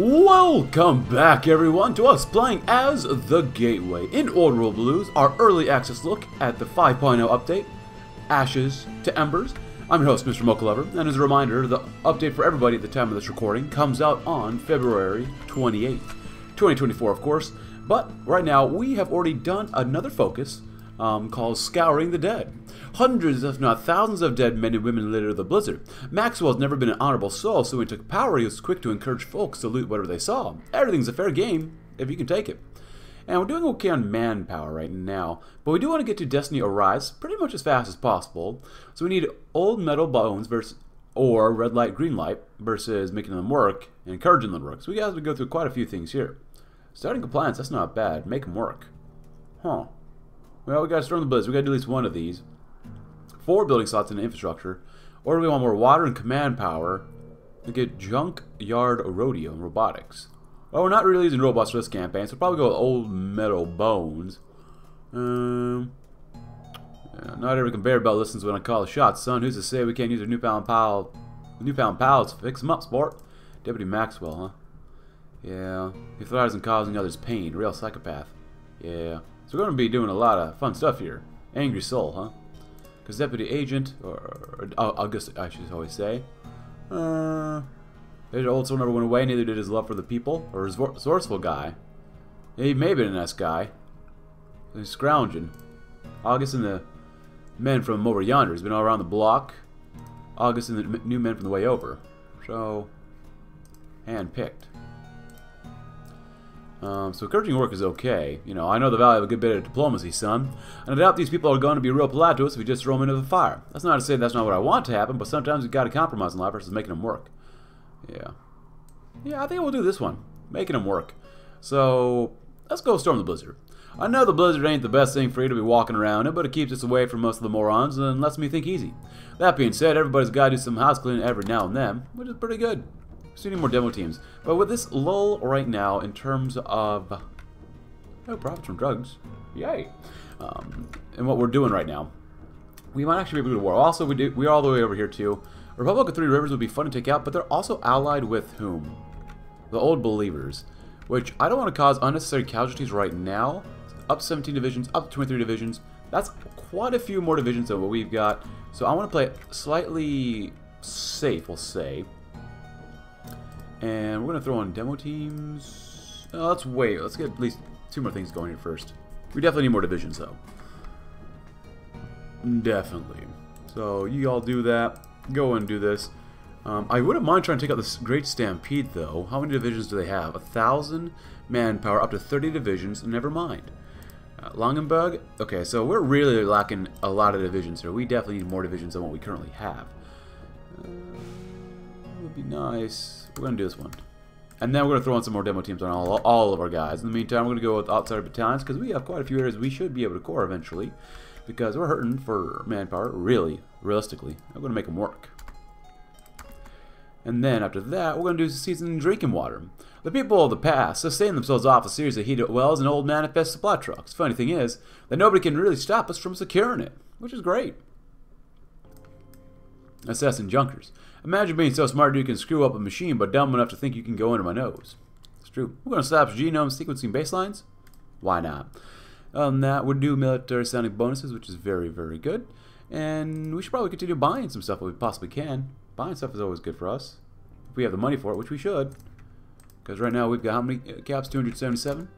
Welcome back everyone to us playing as The Gateway in Old World Blues, our early access look at the 5.0 update, Ashes to Embers. I'm your host, Mr Mocha Lover, and as a reminder, the update for everybody at the time of this recording comes out on February 28th, 2024 of course, but right now we have already done another focus called Scouring the Dead. Hundreds if not thousands of dead men and women litter the blizzard. Maxwell has never been an honorable soul, so when he took power he was quick to encourage folks to loot whatever they saw. Everything's a fair game if you can take it. And we're doing okay on manpower right now, but we do want to get to Destiny Arise pretty much as fast as possible, so we need old metal bones versus or red light green light versus making them work and encouraging them to work. So we guys would go through quite a few things here. Starting compliance, that's not bad. Make them work. Huh. Well, we gotta storm the blizzard. We gotta do at least one of these. 4 building slots in infrastructure. Or do we want more water and command power? And get Junkyard Rodeo and robotics. Well, we're not really using robots for this campaign, so we'll probably go with old metal bones. Yeah, not every conveyor belt listens when I call the shots, son. Who's to say we can't use our newfound pals to fix them up, sport? Deputy Maxwell, huh? Yeah. He thought I wasn't causing others pain. Real psychopath. Yeah. So we're going to be doing a lot of fun stuff here. Angry soul, huh? Because Deputy Agent, or I guess I should always say, his old soul never went away, neither did his love for the people, or his resourceful guy. He may have been a nice guy. He's scrounging. August and the men from over yonder. He's been all around the block. August and the new men from the way over. So, hand-picked. So encouraging work is okay. You know, I know the value of a good bit of diplomacy, son. And I doubt these people are going to be real polite to us if we just throw them into the fire. That's not to say that's not what I want to happen, but sometimes you got to compromise in life versus making them work. Yeah. Yeah, I think we'll do this one. Making them work. So, let's go storm the blizzard. I know the blizzard ain't the best thing for you to be walking around in, but it keeps us away from most of the morons and lets me think easy. That being said, everybody's got to do some house cleaning every now and then, which is pretty good. So we need more demo teams. But with this lull right now in terms of no profits from drugs, yay, and what we're doing right now, we might actually be able to war. Also, we are all the way over here too. Republic of Three Rivers would be fun to take out, but they're also allied with whom? The Old Believers, which I don't want to cause unnecessary casualties right now. Up 17 divisions, up 23 divisions. That's quite a few more divisions than what we've got. So I want to play it slightly safe, we'll say. And we're going to throw on demo teams. Oh, let's wait. Let's get at least 2 more things going here first. We definitely need more divisions, though. Definitely. So, you all do that. Go and do this. I wouldn't mind trying to take out this Great Stampede, though. How many divisions do they have? 1,000 manpower, up to 30 divisions. Never mind. Langenbug? Okay, so we're really lacking a lot of divisions here. We definitely need more divisions than what we currently have. That would be nice. We're going to do this one. And then we're going to throw on some more demo teams on all of our guys. In the meantime, we're going to go with outside battalions because we have quite a few areas we should be able to core eventually because we're hurting for manpower, really, realistically. I'm going to make them work. And then after that, we're going to do season drinking water. The people of the past sustain themselves off a series of heated wells and old manifest supply trucks. Funny thing is that nobody can really stop us from securing it, which is great. Assassin Junkers. Imagine being so smart you can screw up a machine, but dumb enough to think you can go into my nose. It's true. We're going to slap genome sequencing baselines. Why not? That would do military sounding bonuses, which is very, very good. And we should probably continue buying some stuff if we possibly can. Buying stuff is always good for us. If we have the money for it, which we should. Because right now we've got how many caps? 277?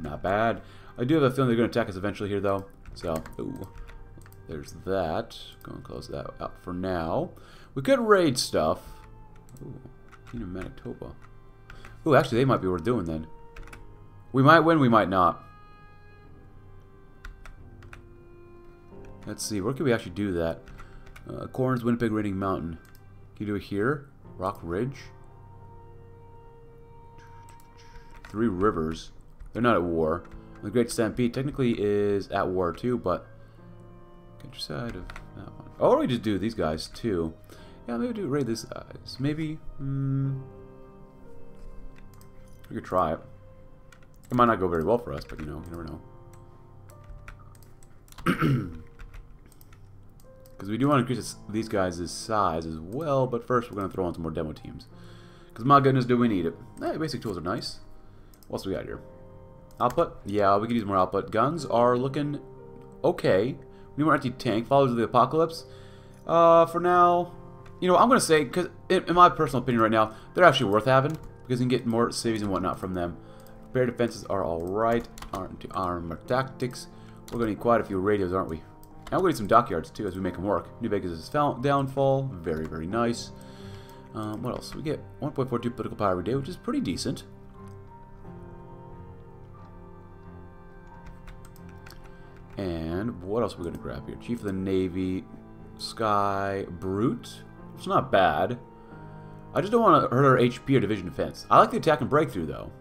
Not bad. I do have a feeling they're going to attack us eventually here, though. So, ooh. There's that. Going to close that out for now. We could raid stuff. Ooh, Kingdom of Manitoba. Ooh, actually, they might be worth doing then. We might win, we might not. Let's see, where can we actually do that? Corns, Winnipeg, Raiding Mountain. Can you do it here? Rock Ridge? Three Rivers. They're not at war. The Great Stampede technically is at war too, but get your side of that one. Or we just do these guys too. Yeah, maybe do raid these guys. Maybe. We could try it. It might not go very well for us, but you know, you never know. Because we do want to increase these guys' size as well, but first we're going to throw on some more demo teams. Because my goodness, do we need it. Hey, basic tools are nice. What's we got here? Output? Yeah, we could use more output. Guns are looking okay. We need more anti-tank. Followers of the Apocalypse. For now, you know, I'm going to say, because in my personal opinion right now, they're actually worth having. Because you can get more saves and whatnot from them. Repair defenses are alright. Armor tactics. We're going to need quite a few radios, aren't we? And we're going to need some dockyards, too, as we make them work. New Vegas' downfall. Very, very nice. What else? We get 1.42 political power every day, which is pretty decent. And what else are we going to grab here? Chief of the Navy, Sky, Brute. It's not bad. I just don't want to hurt our HP or division defense. I like the attack and breakthrough, though.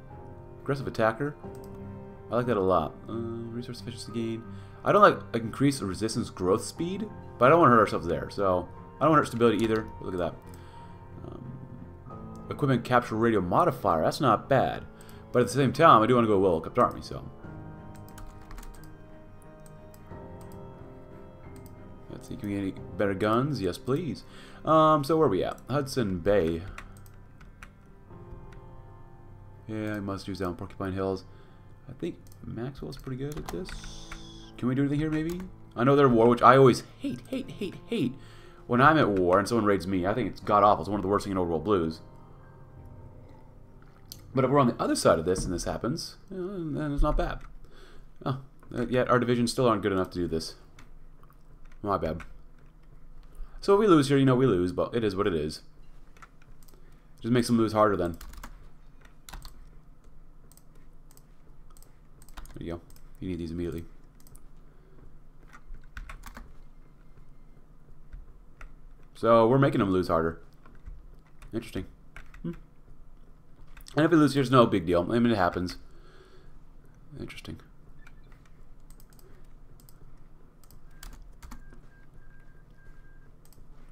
Aggressive attacker. I like that a lot. Resource efficiency gain. I don't like increased resistance growth speed, but I don't want to hurt ourselves there. So I don't want to hurt stability either. Look at that. Equipment capture radio modifier. That's not bad. But at the same time, I do want to go well-equipped army, so. Let's see, can we get any better guns? Yes, please. So where are we at? Hudson Bay. Yeah, I must use down Porcupine Hills. I think Maxwell's pretty good at this. Can we do anything here, maybe? I know they're at war, which I always hate. When I'm at war and someone raids me, I think it's god-awful. It's one of the worst things in Old World Blues. But if we're on the other side of this and this happens, then it's not bad. Oh, yet our divisions still aren't good enough to do this. My bad. So if we lose here, you know we lose, but it is what it is. Just makes them lose harder then. There you go. You need these immediately. So we're making them lose harder. Interesting. And if we lose here, it's no big deal. I mean, it happens. Interesting.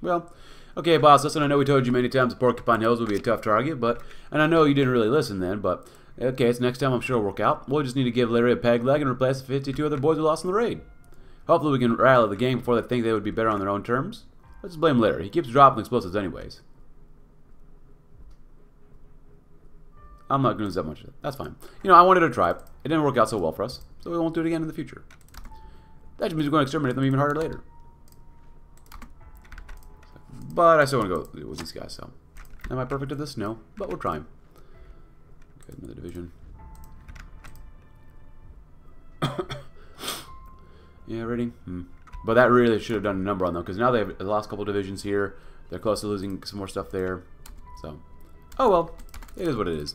Well, okay, boss, listen, I know we told you many times Porcupine Hills would be a tough target, but, and I know you didn't really listen then, but, okay, it's next time I'm sure it'll work out. We'll just need to give Larry a peg leg and replace the 52 other boys we lost in the raid. Hopefully we can rally the gang before they think they would be better on their own terms. Let's just blame Larry. He keeps dropping explosives anyways. I'm not going to lose that much of it. That's fine. You know, I wanted to try. It didn't work out so well for us, so we won't do it again in the future. That just means we're going to exterminate them even harder later. But I still want to go with these guys, so. Am I perfect at this? No, but we're trying. Okay, another division. Yeah, rating. But that really should have done a number on them, because now they've lost a couple divisions here. They're close to losing some more stuff there. So, oh well. It is what it is.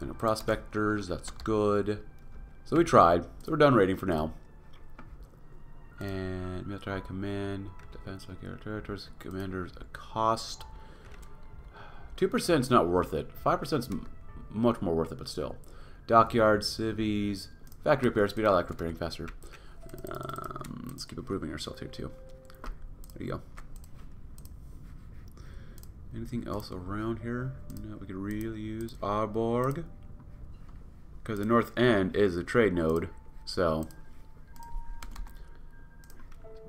And the prospectors, that's good. So we tried. So we're done raiding for now. And military command, defense like air territories, commanders, a cost. 2% is not worth it. 5% is much more worth it, but still. Dockyards, civies, factory repair speed. I like repairing faster. Let's keep improving ourselves here too. There you go. Anything else around here? No, we could really use Arborg. Because the north end is a trade node, so.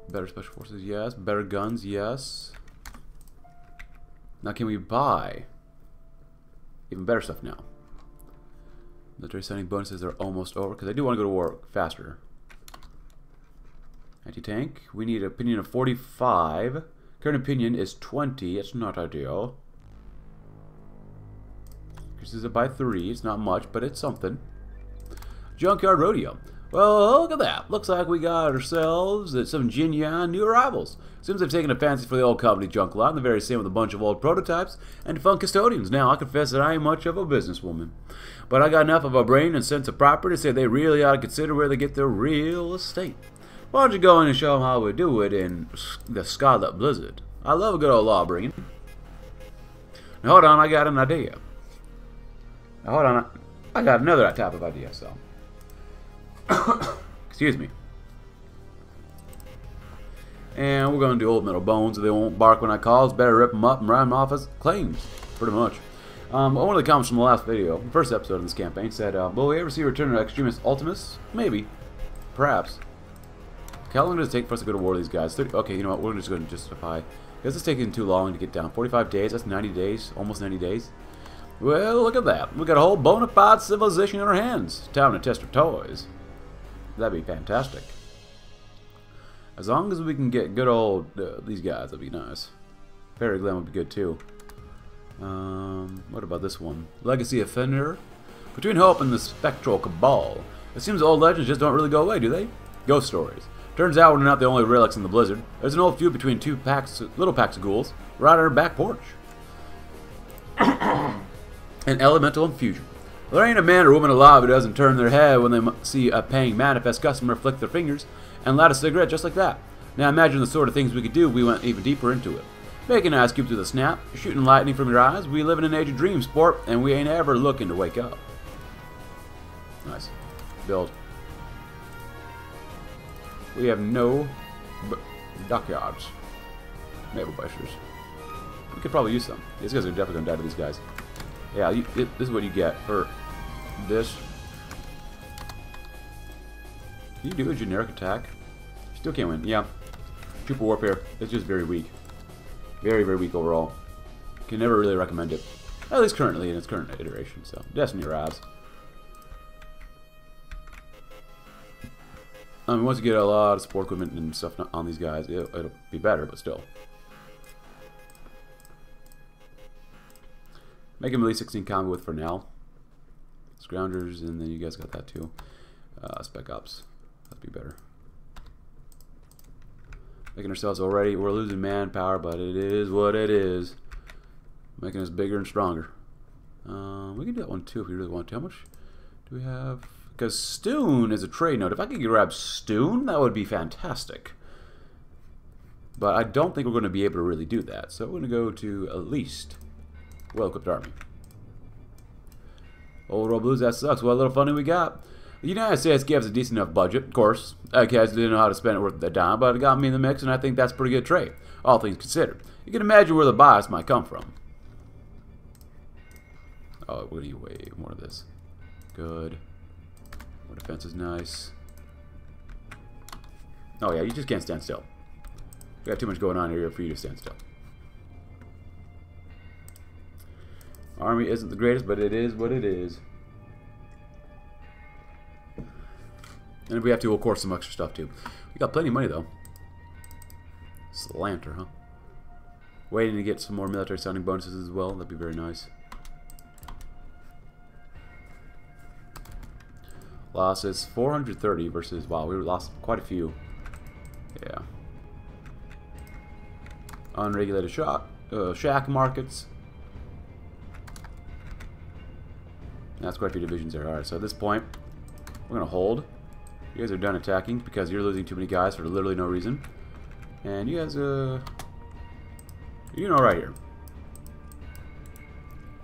Better special forces, yes. Better guns, yes. Now, can we buy even better stuff now? Military sending bonuses are almost over, because I do want to go to war faster. Anti-tank. We need an opinion of 45. Current opinion is 20. It's not ideal. Increases it by 3. It's not much, but it's something. Junkyard Rodeo. Well, look at that. Looks like we got ourselves some Jinyan new arrivals. Seems they've taken a fancy for the old company junk lot, and the very same with a bunch of old prototypes and defunct custodians. Now, I confess that I ain't much of a businesswoman, but I got enough of a brain and sense of property to say they really ought to consider where they get their real estate. Why don't you go in and show them how we do it in the Scarlet Blizzard? I love a good old law bringing. Now hold on, I got an idea. Now hold on, I got another type of idea, so. Excuse me. And we're going to do old metal bones. If they won't bark when I call, it's better rip them up and rhyme them off as claims. Pretty much. One of the comments from the last video, the first episode of this campaign, said, will we ever see a return of Extremis Ultimus? Maybe. Perhaps. How long does it take for us to go to war with these guys? 30, okay, you know what? We're just going to justify This is taking too long to get down. 45 days, that's 90 days, almost 90 days. Well, look at that. We got a whole bona fide civilization in our hands. Time to test our toys. That'd be fantastic. As long as we can get good old these guys, that'd be nice. Fairy Glen would be good too. What about this one? Legacy Offender. Between Hope and the Spectral Cabal, it seems old legends just don't really go away, do they? Ghost stories. Turns out we're not the only relics in the blizzard. There's an old feud between two packs, little packs of ghouls, right on our back porch. An elemental infusion. Well, there ain't a man or woman alive who doesn't turn their head when they see a paying manifest customer flick their fingers and light a cigarette just like that. Now imagine the sort of things we could do if we went even deeper into it. Making an ice cube through the snap, shooting lightning from your eyes. We live in an age of dreams, sport, and we ain't ever looking to wake up. Nice. Build. We have no dockyards. Maple busters. We could probably use some. These guys are definitely going to die to these guys. Yeah, this is what you get for this. Can you do a generic attack? Still can't win. Yeah. Trooper warfare. It's just very weak. Very, very weak overall. Can never really recommend it. At least currently in its current iteration. So, Destiny Arise. I mean, once you get a lot of support equipment and stuff on these guys, it'll be better, but still. Make him at least 16 combo with for now. Scroungers, and then you guys got that too. Spec Ops. That'd be better. Making ourselves already. We're losing manpower, but it is what it is. Making us bigger and stronger. We can do that one too if we really want to. How much do we have? Because Stoon is a trade node. If I could grab Stoon, that would be fantastic. But I don't think we're going to be able to really do that. So we're going to go to at least well-equipped army. Old World Blues, that sucks. What a little funny we got. The United States gives a decent enough budget, of course. Okay, I didn't know how to spend it worth a dime, but it got me in the mix, and I think that's a pretty good trade, all things considered. You can imagine where the bias might come from. Oh, we need way more of this. Good. Our defense is nice. Oh yeah, you just can't stand still. We got too much going on here for you to stand still. Army isn't the greatest, but it is what it is. And if we have to, we'll course some extra stuff too. We got plenty of money though. Slanter, huh? Waiting to get some more military sounding bonuses as well. That'd be very nice. Losses 430 versus, wow, we lost quite a few. Yeah. Unregulated shack markets. That's quite a few divisions there. Alright, so at this point, we're going to hold. You guys are done attacking because you're losing too many guys for literally no reason. And you guys, you know, right here.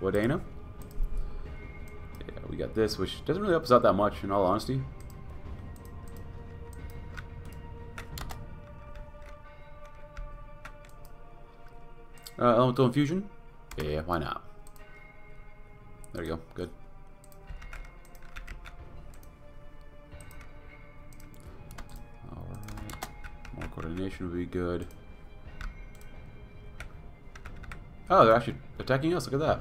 Wadena. We got this, which doesn't really help us out that much, in all honesty. Elemental infusion? Yeah, why not? There you go. Good. All right. More coordination would be good. Oh, they're actually attacking us. Look at that.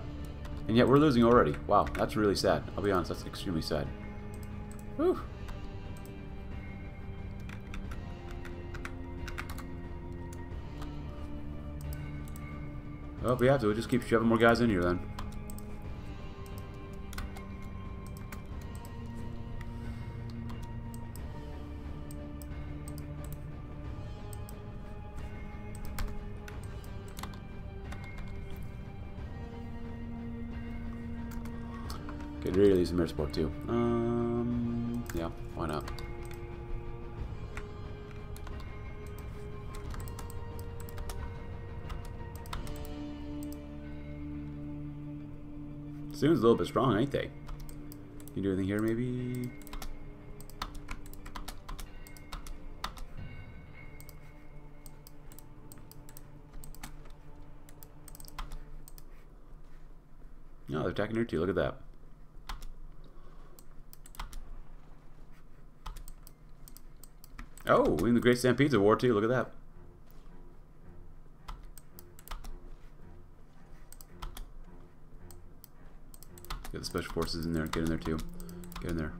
And yet we're losing already. Wow, that's really sad. I'll be honest, that's extremely sad. Whew. Well, if we have to, we'll just keep shoving more guys in here then. Could really use a mirror support too. Yeah, why not? Soon's a little bit strong, ain't they? Can you do anything here, maybe? No, they're attacking here too. Look at that. Oh, we win the Great Stampedes of War too. Look at that. Get the special forces in there. Get in there too. Get in there.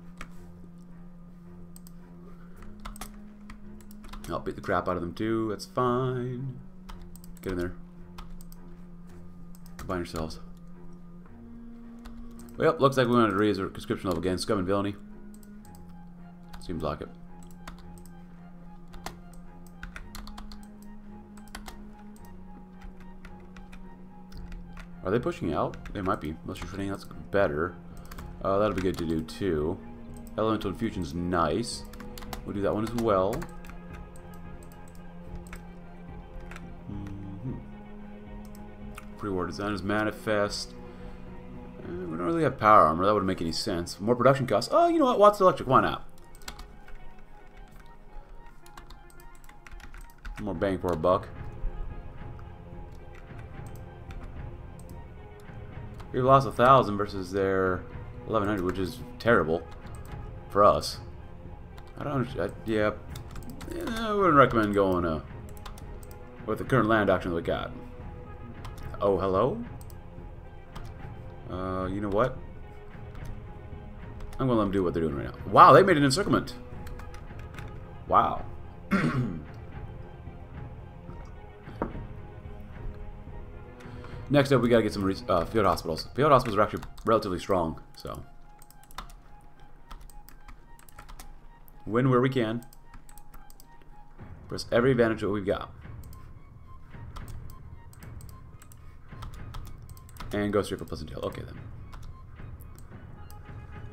I'll beat the crap out of them too. That's fine. Get in there. Combine yourselves. Well, looks like we wanted to raise our conscription level again. Scum and villainy. Seems like it. Are they pushing out? They might be. Unless you're shooting, that's better. That'll be good to do too. Elemental infusion's nice. We'll do that one as well. Pre-war design is manifest. We don't really have power armor. That wouldn't make any sense. More production costs. Oh, you know what? Watts Electric. Why not? More bang for a buck. We've lost 1,000 versus their 1,100, which is terrible for us. I don't understand. I wouldn't recommend going with the current land auction that we got. Oh, hello? You know what? I'm gonna let them do what they're doing right now. Wow, they made an encirclement! Wow. Next up, we gotta get some field hospitals. Field hospitals are actually relatively strong, so. Win where we can. Press every advantage that we've got. And go straight for Pleasant Hill. Okay, then.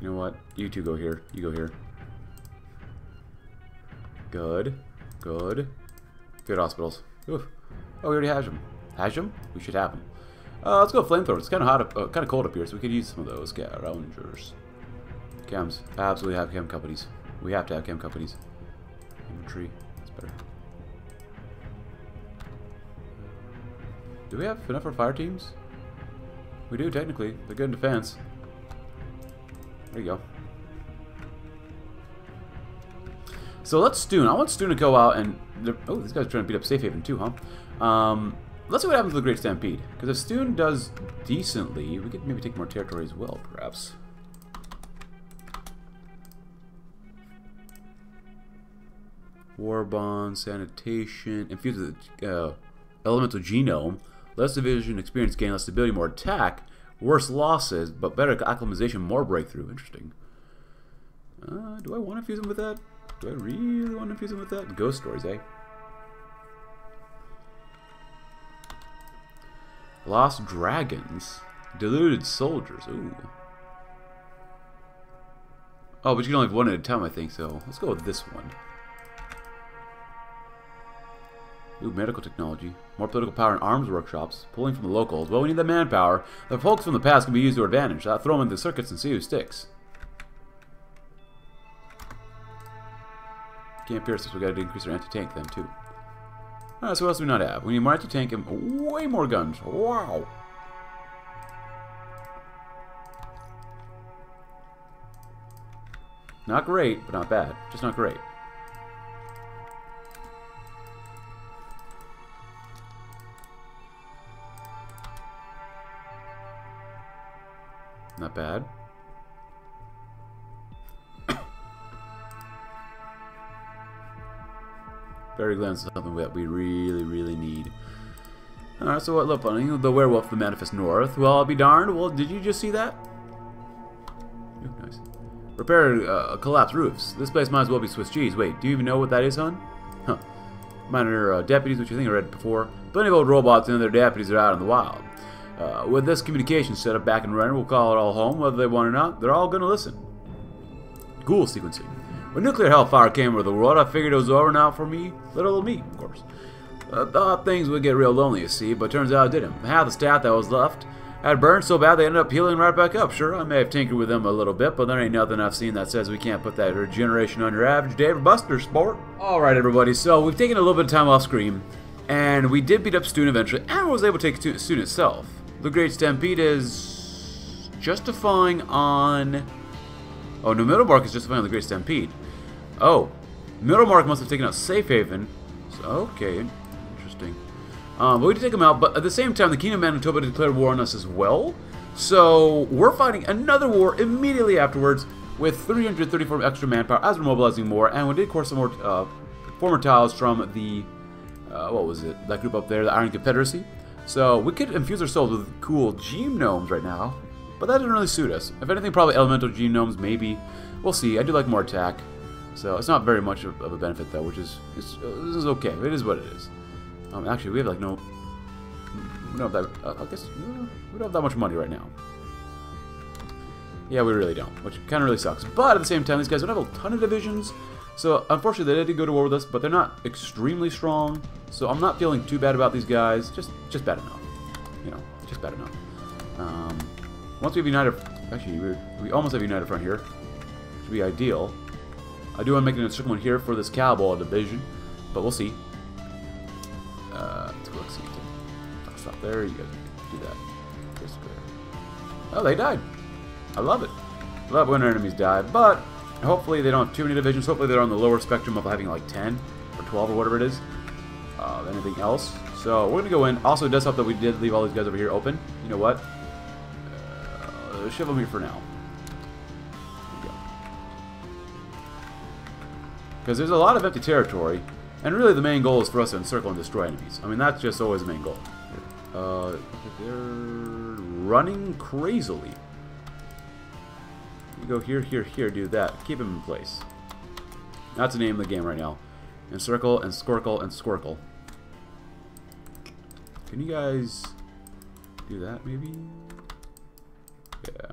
You know what? You two go here. You go here. Good. Good. Good hospitals. Oof. Oh, we already have them. We should have them. Let's go flamethrower. It's kind of hot, kind of cold up here, so we could use some of those. Get Rangers. Chems. I absolutely have chem companies. We have to have chem companies. Infantry. That's better. Do we have enough for fire teams? We do, technically. They're good in defense. There you go. So let's Stoon. I want Stoon to go out and... Oh, this guy's trying to beat up Safe Haven too, huh? Let's see what happens to the Great Stampede. Because if Stoon does decently, we could maybe take more territory as well, perhaps. War Bond, Sanitation... Infuse the Elemental Genome. Less division experience gain, less stability, more attack, worse losses, but better acclimatization, more breakthrough. Interesting. Do I want to fuse him with that? Do I really want to fuse him with that? Ghost stories, eh? Lost dragons. Deluded soldiers. Ooh. Oh, but you can only have one at a time, I think, so let's go with this one. Ooh, medical technology. More political power in arms workshops. Pulling from the locals. Well, we need the manpower. The folks from the past can be used to our advantage. Throw them in the circuits and see who sticks. Can't pierce this. We gotta increase our anti-tank then, too. Alright, so what else do we not have? We need more anti-tank and way more guns. Wow! Not great, but not bad. Just not great. Not bad. Fairy Glen is something that we really, really need. Alright, so what look, the werewolf, the Manifest North. Well, I'll be darned. Well, did you just see that? Ooh, nice. Repair collapsed roofs. This place might as well be Swiss cheese. Wait, do you even know what that is, hon? Huh. Minor deputies, which I think I read before. Plenty of old robots and other deputies are out in the wild. With this communication set up back and running, we'll call it all home, whether they want or not. They're all going to listen. Ghoul sequencing. When nuclear hellfire came over the world, I figured it was over now for me, little me, of course. I thought things would get real lonely, you see, but turns out it didn't. Half the staff that was left had burned so bad they ended up healing right back up. Sure, I may have tinkered with them a little bit, but there ain't nothing I've seen that says we can't put that regeneration on your average Dave Buster sport. Alright, everybody, so we've taken a little bit of time off screen, and we did beat up Stoon eventually, and was able to take Stoon itself. The Great Stampede is justifying on... Oh, no, Middlemark is justifying on the Great Stampede. Oh, Middlemark must have taken out Safe Haven. So, okay, interesting. But we did take him out, but at the same time, the Kingdom of Manitoba declared war on us as well. So we're fighting another war immediately afterwards with 334 extra manpower as we're mobilizing more, and we did course some more former tiles from the what was it? That group up there, the Iron Confederacy. So we could infuse ourselves with cool genomes right now, but that didn't really suit us. If anything, probably elemental genomes, maybe. We'll see. I do like more attack, so it's not very much of a benefit though, which is this is okay. It is what it is. Actually, we have like no. We don't have that. I guess we don't have that much money right now. Yeah, we really don't, which kind of really sucks. But at the same time, these guys don't have a ton of divisions. So, unfortunately, they did go to war with us, but they're not extremely strong. So, I'm not feeling too bad about these guys. Just bad enough. You know, just bad enough. Once we have united... Actually, we almost have united front here. Which would be ideal. I do want to make an encirclement here for this Cowboy division. But we'll see. Let's go see. I'll stop there. You guys do that. Oh, they died. I love it. I love when our enemies die, but... Hopefully they don't have too many divisions. Hopefully they're on the lower spectrum of having like 10 or 12 or whatever it is. Anything else. So we're going to go in. Also, it does help that we did leave all these guys over here open. You know what? Shove them here for now. Because there's a lot of empty territory. And really the main goal is for us to encircle and destroy enemies. I mean, that's just always the main goal. They're running crazily. You go here, here, here, do that. Keep him in place. That's the name of the game right now. Encircle and squircle and squircle. Can you guys do that maybe? Yeah.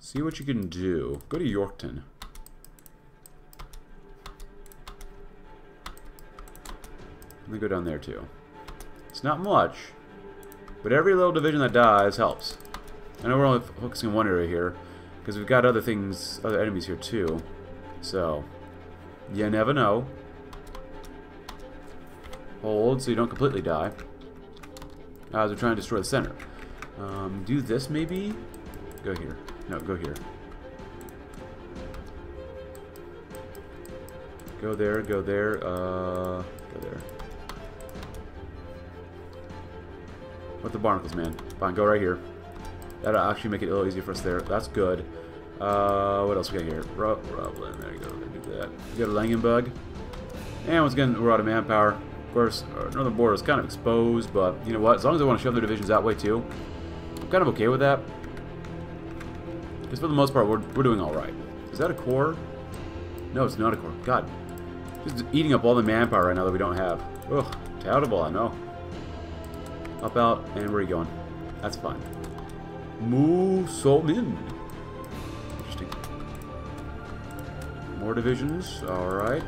See what you can do. Go to Yorkton. Let me go down there too. It's not much, but every little division that dies helps. I know we're only focusing on one area here, because we've got other things, other enemies here too. So, you never know. Hold so you don't completely die. As we're trying to destroy the center. Do this maybe? Go here. No, go here. Go there, go there, go there. What the barnacles, man? Fine, go right here. That'll actually make it a little easier for us there. That's good. What else we got here? Rublin. There you go. We're going to do that. We go to Langenbug. And once again, we're out of manpower. Of course, our northern border is kind of exposed, but you know what? As long as they want to shove their divisions that way too, I'm kind of okay with that. Because for the most part, we're doing alright. Is that a core? No, it's not a core. God. Just eating up all the manpower right now that we don't have. Ugh. Terrible, I know. Up out. And where are you going? That's fine. Move some in. Interesting. More divisions. Alright.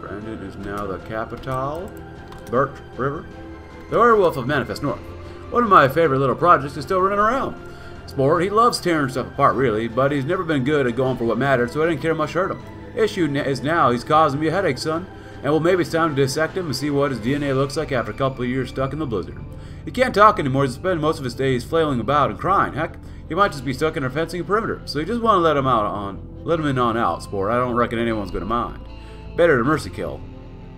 Brandon is now the capital. Burke River. The werewolf of Manifest North. One of my favorite little projects is still running around. Sport, he loves tearing stuff apart, really, but he's never been good at going for what mattered, so I didn't care much hurt him. Issue is now he's causing me a headache, son. And well, maybe it's time to dissect him and see what his DNA looks like after a couple of years stuck in the blizzard. He can't talk anymore. He's spending most of his days flailing about and crying. Heck, he might just be stuck in our fencing perimeter. So you just want to let him in on out, Sport. I don't reckon anyone's going to mind. Better to mercy kill.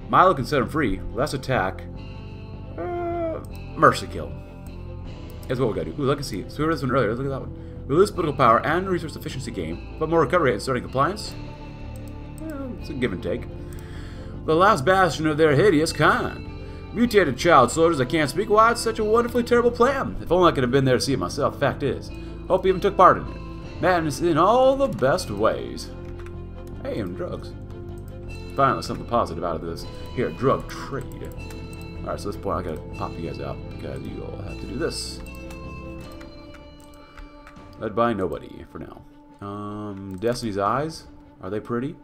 Milo can set him free. Less attack. Mercy kill. That's what we got to do. Ooh, look at see. So we heard this one earlier. Look at that one. We lose political power and resource efficiency gain, but more recovery and starting compliance. It's a give and take. The last bastion of their hideous kind. Mutated child soldiers that can't speak. Why, it's such a wonderfully terrible plan. If only I could have been there to see it myself. Fact is, Hope even took part in it. Madness in all the best ways. Hey, and drugs. Finally, something positive out of this. Here, drug trade. Alright, so at this point, I gotta pop you guys out because you all have to do this. Led by nobody for now. Destiny's eyes. Are they pretty?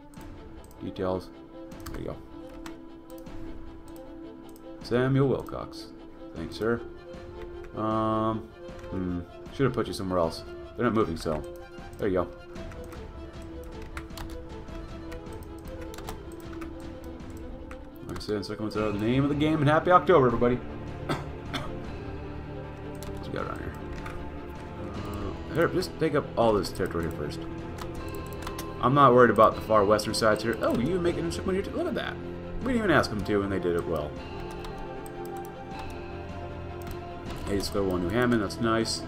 Details. There you go. Samuel Wilcox. Thanks, sir. Should have put you somewhere else. They're not moving, so. There you go. Like I said, second one's out of the name of the game, and happy October, everybody. What's we got around here? Here, just take up all this territory here first. I'm not worried about the far western sides here. Oh, you make an interesting one here. Look at that. We didn't even ask them to, and they did it well. Haysville, New Hammond, that's nice.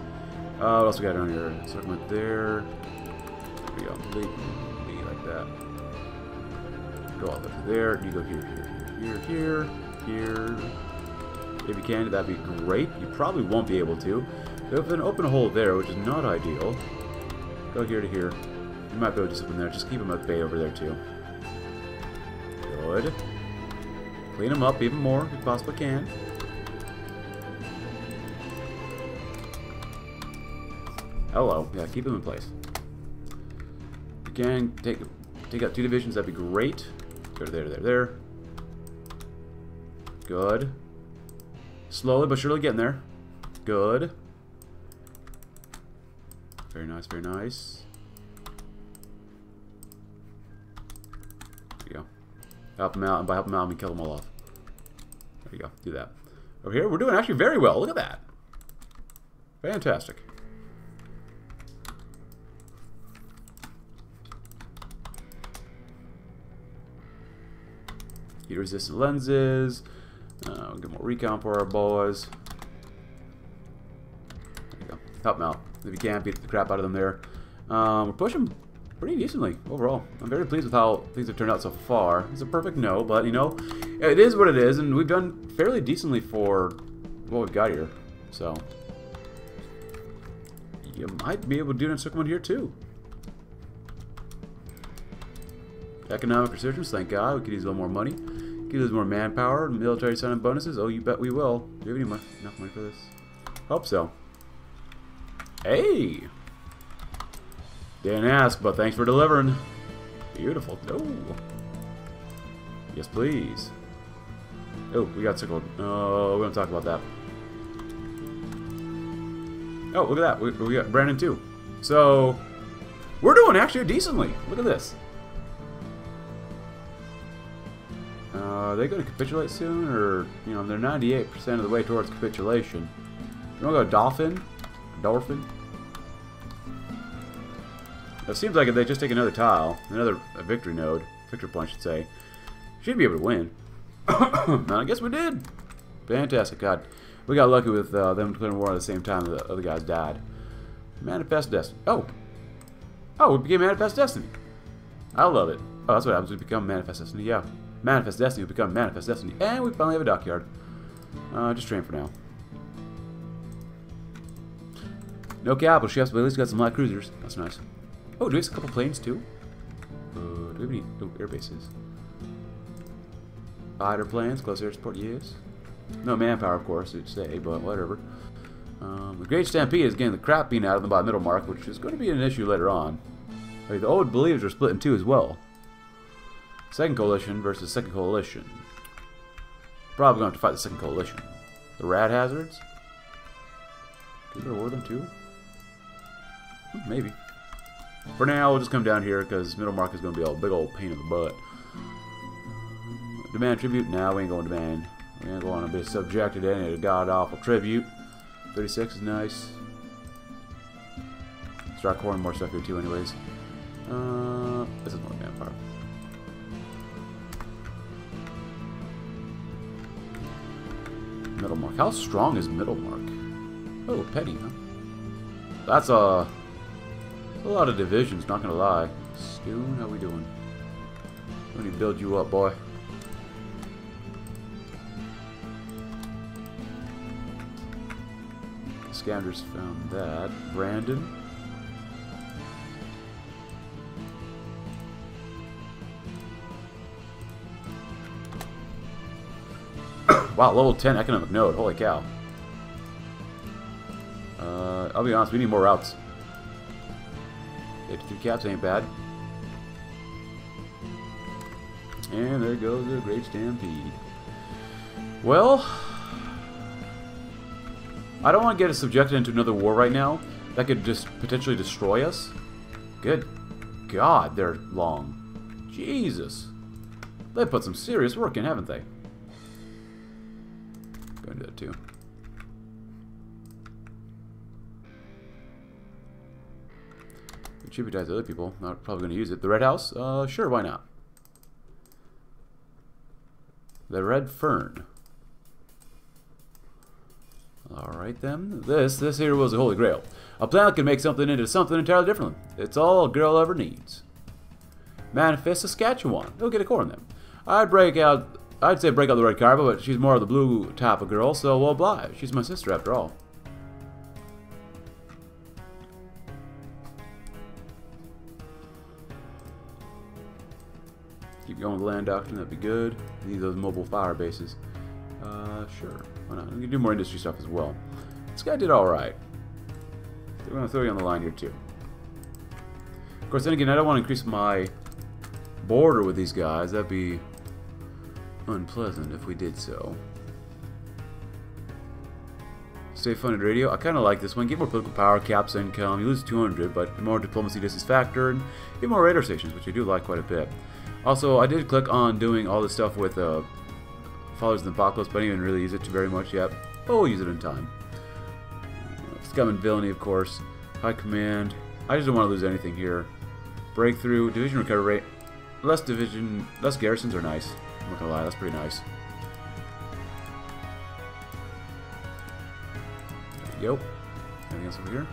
What else we got down here? So I went there. We got Leighton, be like that. Go all the way there. You go here. If you can, that'd be great. You probably won't be able to. There's an open hole there, which is not ideal. Go here to here. You might be able to do something there. Just keep them at bay over there, too. Good. Clean them up even more, if you possibly can. Hello. Yeah, keep them in place. If you can, take out two divisions. That'd be great. Go there. Good. Slowly but surely getting there. Good. Very nice. There you go. Help them out, and by help them out, we kill them all off. There you go. Do that. Over here, we're doing actually very well. Look at that. Fantastic. Heat resistant lenses. We'll get more recon for our boas. There you go. Help them out. If you can, beat the crap out of them there. We're pushing pretty decently overall. I'm very pleased with how things have turned out so far. It's a perfect no, but you know, it is what it is, and we've done fairly decently for what we've got here. So, you might be able to do an encirclement here too. Economic resurgence, thank God. We could use a little more money. We could use more manpower, military sign-up bonuses. Oh, you bet we will. Do we have any money, enough money for this? Hope so. Hey! Didn't ask, but thanks for delivering. Beautiful. Oh. Yes, please. Oh, we got sickled. No, we don't talk about that. Oh, look at that. We got Brandon, too. So, we're doing actually decently. Look at this. Are they going to capitulate soon? Or, you know, they're 98% of the way towards capitulation. You want to go Dolphin? It seems like if they just take another tile, a victory node, victory point, I should say, should be able to win. And I guess we did. Fantastic. God, we got lucky with them declaring war at the same time the other guys died. Manifest Destiny. Oh, we became Manifest Destiny. I love it. Oh, that's what happens. We become Manifest Destiny. Yeah, Manifest Destiny. We become Manifest Destiny, and we finally have a dockyard. Just train for now. No capital ships, but at least we got some light cruisers. That's nice. Oh, do we have a couple planes too? Do we have any air bases? Fighter planes, close air support, yes. No manpower, of course, it'd say, but whatever. The Great Stampede is getting the crap beaten out of them by Middlemark, which is going to be an issue later on. I mean, the Old Believers are split in two as well. Second Coalition versus Second Coalition. Probably going to have to fight the Second Coalition. The Rad Hazards? Is there a war with them too? Maybe. For now, we'll just come down here because Middlemark is going to be a big old pain in the butt. Demand tribute? Nah, we ain't going to demand. We ain't going to be subjected to any god-awful tribute. 36 is nice. Start corn more stuff here too anyways. This is more vampire. Middlemark. How strong is Middlemark? Oh, petty, huh? That's a lot of divisions, not gonna lie. Stoon, how we doing? Let me build you up, boy. Scoundrels found that. Brandon. Wow, level 10 economic node. Holy cow. I'll be honest, we need more routes. 52 caps ain't bad. And there goes the Great Stampede. Well, I don't want to get us subjected into another war right now. That could just potentially destroy us. Good God, they're long. Jesus. They put some serious work in, haven't they? Go into that too. Tributize other people. Not probably going to use it. The Red House? Sure, why not? The Redfern. Alright. Alright then, this here was the Holy Grail. A plan that can make something into something entirely different. It's all a girl ever needs. Manifest Saskatchewan. They'll get a core in them. I'd say break out the red carpet, but she's more of the blue type of girl, so we'll oblige. She's my sister after all. Keep going with land doctrine, that'd be good. We need those mobile fire bases. Sure. Why not? We can do more industry stuff as well. This guy did alright. We're going to throw you on the line here too. Of course, then again, I don't want to increase my border with these guys. That'd be unpleasant if we did so. State funded radio. I kind of like this one. Get more political power, caps income. You lose 200, but more diplomacy distance factor, and get more radar stations, which I do like quite a bit. Also, I did click on doing all this stuff with Followers of the Apocalypse, but I didn't even really use it very much yet. But we'll use it in time. Scum and villainy, of course. High command. I just don't want to lose anything here. Breakthrough. Division recovery rate. Less garrisons are nice. I'm not gonna lie, that's pretty nice. There you go. Anything else over here?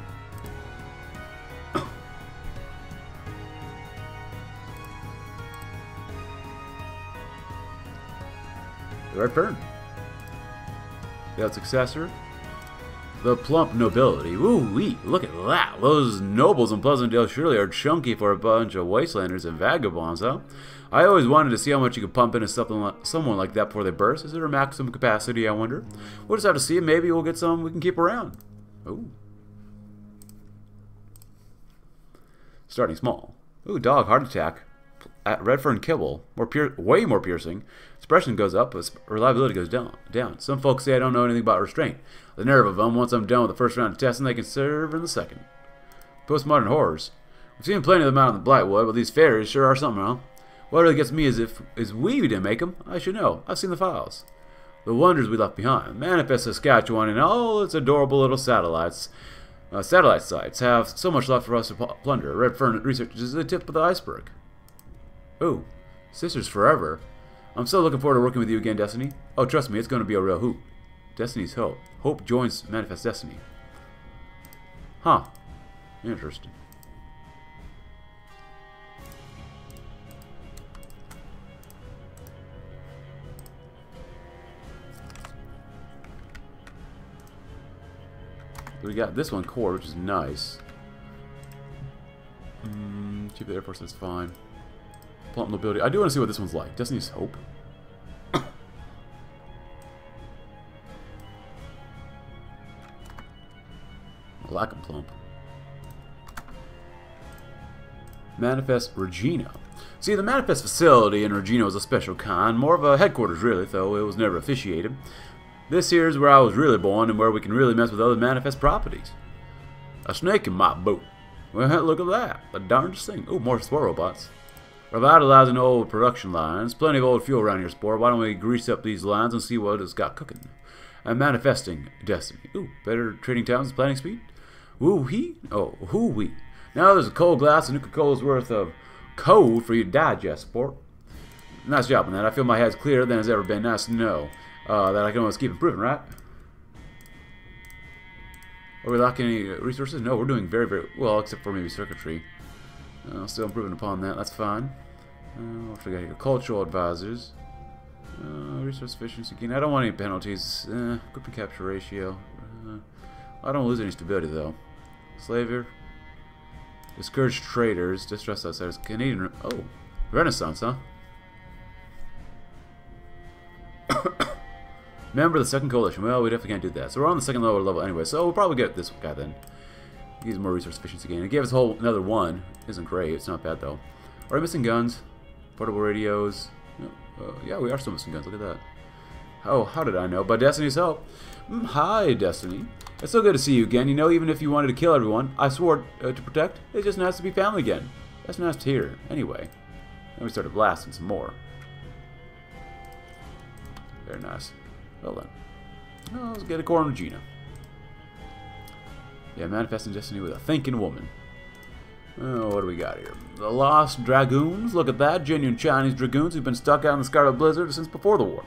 The Redfern. The old successor. The plump nobility. Woo-wee, look at that. Those nobles in Pleasantdale surely are chunky for a bunch of wastelanders and vagabonds, huh? I always wanted to see how much you could pump into someone like that before they burst. Is there a maximum capacity, I wonder? We'll just have to see. Maybe we'll get some we can keep around. Ooh. Starting small. Ooh, dog, heart attack. At Redfern Kibble, way more piercing. Expression goes up, but reliability goes down. Some folks say I don't know anything about restraint. The nerve of them, once I'm done with the first round of testing, they can serve in the second. Postmodern horrors. We've seen plenty of them out on the Blightwood, but these fairies sure are something, huh? What really gets me is we didn't make them. I should know. I've seen the files. The wonders we left behind. Manifest Saskatchewan and all its adorable little satellites. Satellite sites have so much left for us to plunder. Redfern research is the tip of the iceberg. Ooh, sisters forever. I'm so looking forward to working with you again, Destiny. Oh, trust me, it's going to be a real hoop. Destiny's Hope. Hope joins Manifest Destiny. Huh. Interesting. We got this one core, which is nice. Keep the Air Force, that's fine. Plump nobility. I do want to see what this one's like. Destiny's Hope. Lack of plump. Manifest Regina. See, the Manifest facility in Regina was a special kind. More of a headquarters, really, though it was never officiated. This here is where I was really born and where we can really mess with other Manifest properties. A snake in my boot. Well, look at that. The darndest thing. Ooh, more spore robots. Revitalizing old production lines. Plenty of old fuel around here, Spore. Why don't we grease up these lines and see what it's got cooking? And manifesting destiny. Ooh, better trading towns and planning speed? Woo-hee? Oh, whoo-wee. Now there's a cold glass of Nuka-Cola's worth of coal for you to digest, Spore. Nice job on that. I feel my head's clearer than it's ever been. Nice to know that I can always keep improving, right? Are we lacking any resources? No, we're doing very, very well, except for maybe circuitry. Still improving upon that, that's fine. What do we got here? Cultural advisors. Resource efficiency gain. I don't want any penalties. Equipment capture ratio. I don't lose any stability though. Slaver. Discourage traders. Distrust outsiders. Canadian. Oh, Renaissance, huh? Member of the Second Coalition. Well, we definitely can't do that. So we're on the second level anyway. So we'll probably get this guy then. Use more resource efficiency gain. It gave us a whole another one. Isn't great. It's not bad though. Are we missing guns? Portable radios? No. Yeah, we are still missing guns. Look at that. Oh, how did I know? By Destiny's help. Hi, Destiny. It's so good to see you again. You know, even if you wanted to kill everyone, I swore to protect. It's just nice to be family again. That's nice to hear. Anyway, then we started blasting some more. Very nice. Well then, oh, let's get a corner of Gina. Yeah, manifesting destiny with a thinking woman. Oh, what do we got here? The Lost Dragoons. Look at that. Genuine Chinese Dragoons who've been stuck out in the Scarlet Blizzard since before the war.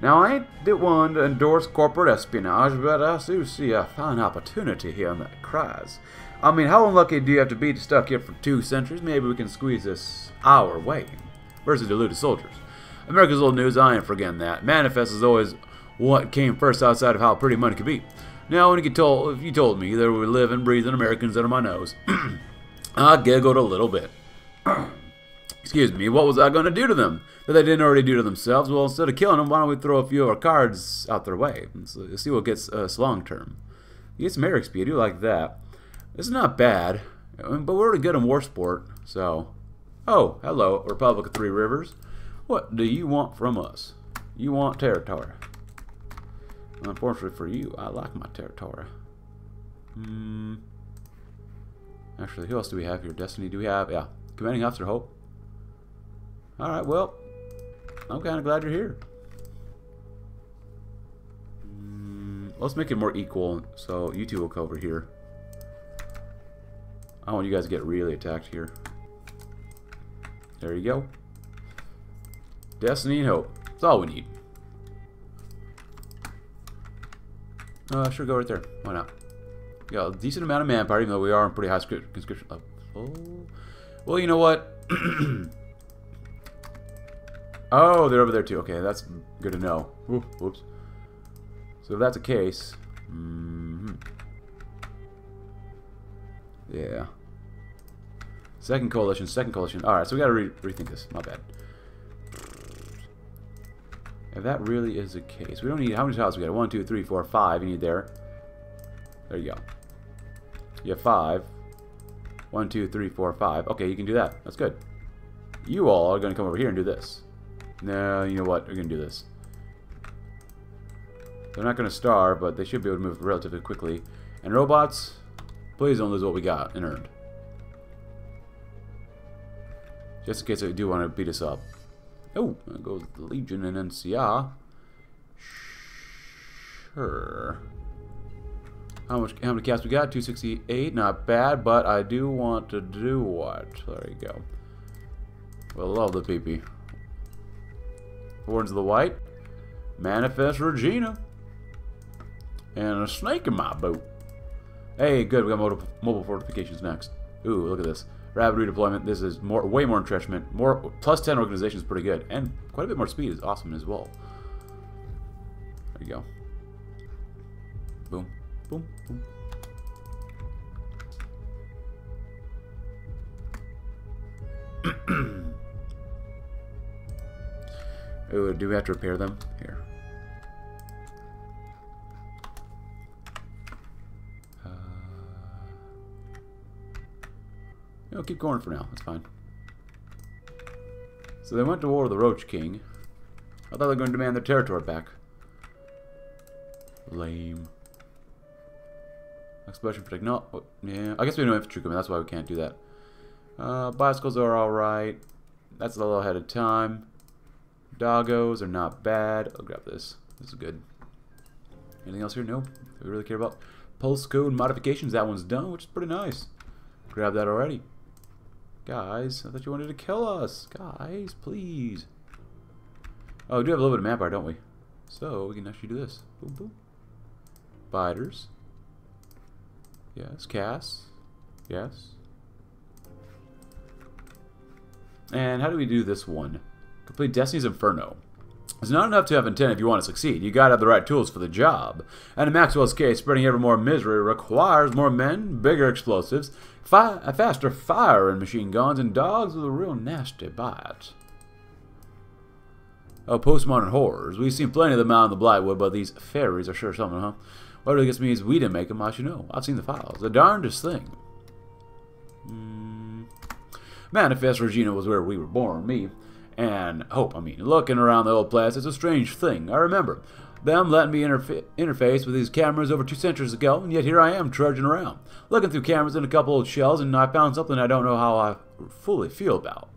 Now, I ain't one to endorse corporate espionage, but I do see a fine opportunity here in that cries. I mean, how unlucky do you have to be to stuck here for 2 centuries? Maybe we can squeeze this our way. Where's the deluded soldiers? America's old news, I ain't forgetting that. Manifest is always what came first outside of how pretty money could be. Now, when you told me there were living, breathing Americans under my nose, I giggled a little bit. Excuse me, what was I going to do to them that they didn't already do to themselves? Well, instead of killing them, why don't we throw a few of our cards out their way? Let's see what gets us long term. You get some air XP, I do like that. It's not bad, but we're already good in war sport, so... Oh, hello, Republic of Three Rivers. What do you want from us? You want territory. Unfortunately for you, I like my territory. Actually, who else do we have here? Destiny, do we have? Yeah. Commanding Officer Hope. Alright, well, I'm kind of glad you're here. Let's make it more equal, so you two will go over here. I want you guys to get really attacked here. There you go. Destiny and Hope. That's all we need. Sure, go right there. Why not? We got a decent amount of manpower, even though we are in pretty high conscription level. Oh. Well, you know what? Oh, they're over there too. Okay, that's good to know. Ooh, whoops. So if that's the case, yeah. Second coalition, second coalition. All right, so we gotta rethink this. My bad. If that really is the case, we don't need how many tiles we got? 1, 2, 3, 4, 5. You need there. There you go. You have 5. 1, 2, 3, 4, 5. Okay, you can do that. That's good. You all are gonna come over here and do this. No, you know what? We're going to do this. They're not going to starve, but they should be able to move relatively quickly. And robots, please don't lose what we got and earned. Just in case they do want to beat us up. Oh, there goes the Legion and NCR. Sure. How many caps we got? 268. Not bad, but I do want to do what? There you go. We'll love the peepee. Horns of the White, Manifest Regina, and a snake in my boat. Hey, good, we got mobile fortifications next. Ooh, look at this. Rapid redeployment, this is more, way more entrenchment. More, plus 10 organization is pretty good, and quite a bit more speed is awesome as well. There you go. Boom, boom, boom. Ooh, do we have to repair them? Here. No, keep going for now. That's fine. So they went to war with the Roach King. I thought they were going to demand their territory back. Lame. Explosion for technology. Yeah, I guess we have no infantry coming. That's why we can't do that. Bicycles are alright. That's a little ahead of time. Doggos are not bad. I'll grab this. This is good. Anything else here? No. We really care about pulse code modifications. That one's done, which is pretty nice. Grab that already. Guys, I thought you wanted to kill us. Guys, please. Oh, we do have a little bit of manpower, don't we? So we can actually do this. Boom, boom. Biters. Yes. Cass. Yes. And how do we do this one? Complete Destiny's Inferno. It's not enough to have intent if you want to succeed. You gotta have the right tools for the job. And in Maxwell's case, spreading ever more misery requires more men, bigger explosives, faster fire and machine guns, and dogs with a real nasty bite. Oh, postmodern horrors. We've seen plenty of them out in the Blightwood, but these fairies are sure something, huh? What really gets me is we didn't make them, I should know. I've seen the files. The darndest thing. Manifest Regina was where we were born, me. And Hope, I mean, looking around the old place, it's a strange thing. I remember them letting me interface with these cameras over 2 centuries ago, and yet here I am trudging around, looking through cameras and a couple old shells, and I found something I don't know how I fully feel about.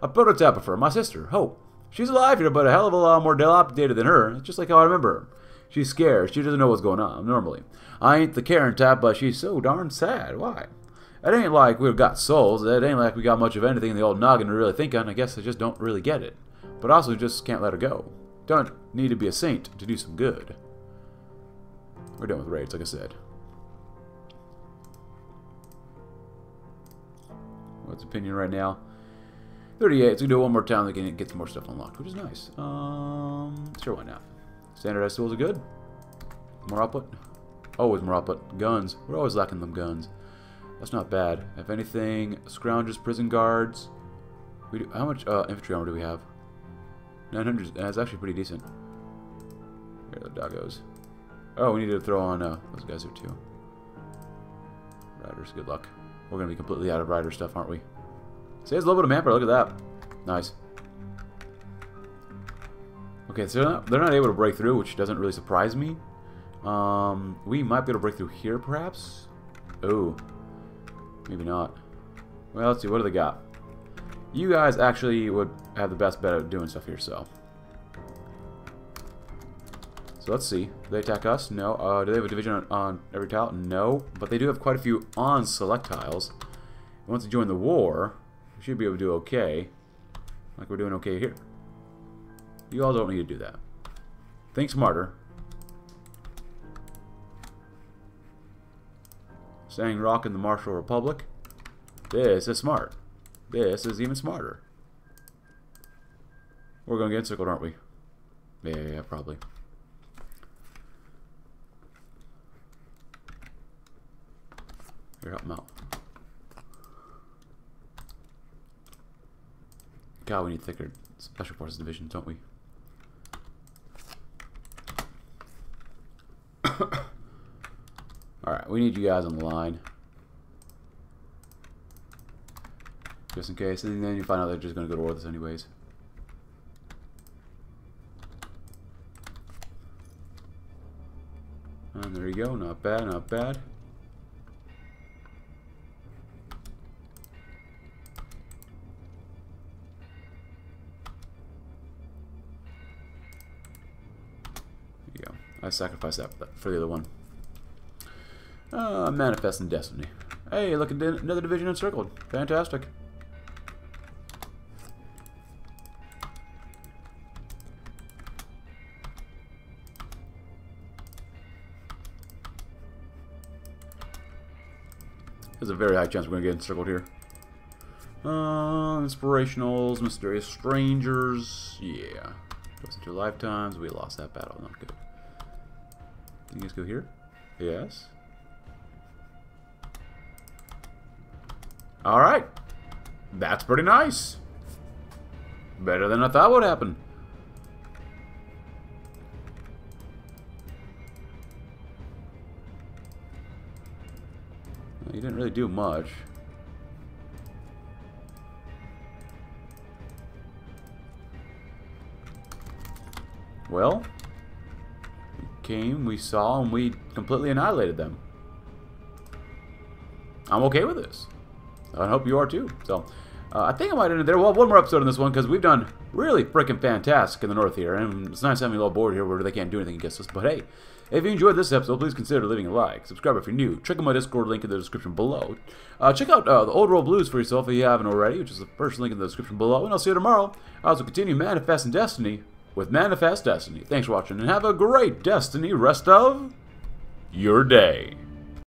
A prototype of her, my sister, Hope. She's alive here, but a hell of a lot more dilapidated than her. It's just like how I remember her. She's scared. She doesn't know what's going on, normally. I ain't the Karen type, but she's so darn sad. Why? It ain't like we've got souls. It ain't like we got much of anything in the old noggin to really think on. I guess I just don't really get it. But also just can't let her go. Don't need to be a saint to do some good. We're done with raids, like I said. What's opinion right now? 38. Let's do it one more time and get some more stuff unlocked, which is nice. Sure, why not? Standardized tools are good. More output. Always more output. Guns. We're always lacking them guns. That's not bad. If anything, scroungers, prison guards. We do, how much infantry armor do we have? 900. That's actually pretty decent. Here are the doggos. Oh, we need to throw on those guys there too. Riders, good luck. We're going to be completely out of rider stuff, aren't we? Saves a little bit of manpower. Look at that. Nice. Okay, so they're not able to break through, which doesn't really surprise me. We might be able to break through here, perhaps? Oh. Maybe not. Well, let's see. What do they got? You guys actually would have the best bet at doing stuff here, so. So let's see. Do they attack us? No. Do they have a division on every tile? No. But they do have quite a few on select tiles. And once they join the war, we should be able to do okay. Like we're doing okay here. You all don't need to do that. Think smarter. Saying rock in the Martial Republic. This is smart. This is even smarter. We're going to get encircled, aren't we? Yeah, probably. Here, help them out. God, we need thicker Special Forces divisions, don't we? Alright, we need you guys on the line. Just in case, and then you find out they're just going to go to war with us anyways. And there you go, not bad, not bad. There you go. I sacrificed that for the other one. Manifest Destiny. Hey, look at another division encircled. Fantastic. There's a very high chance we're going to get encircled here. Inspirationals, Mysterious Strangers. Yeah. Twice in two lifetimes. We lost that battle. Not good. Can you guys go here? Yes. Alright, that's pretty nice. Better than I thought would happen. Well, you didn't really do much. Well, we came, we saw, and we completely annihilated them. I'm okay with this. I hope you are too. So, I think I might end it there. Well, one more episode on this one because we've done really freaking fantastic in the north here. And it's nice having a little board here where they can't do anything against us. But hey, if you enjoyed this episode, please consider leaving a like. Subscribe if you're new. Check out my Discord link in the description below. Check out the Old World Blues for yourself if you haven't already, which is the first link in the description below. And I'll see you tomorrow. I also continue Manifesting Destiny with Manifest Destiny. Thanks for watching and have a great Destiny rest of your day.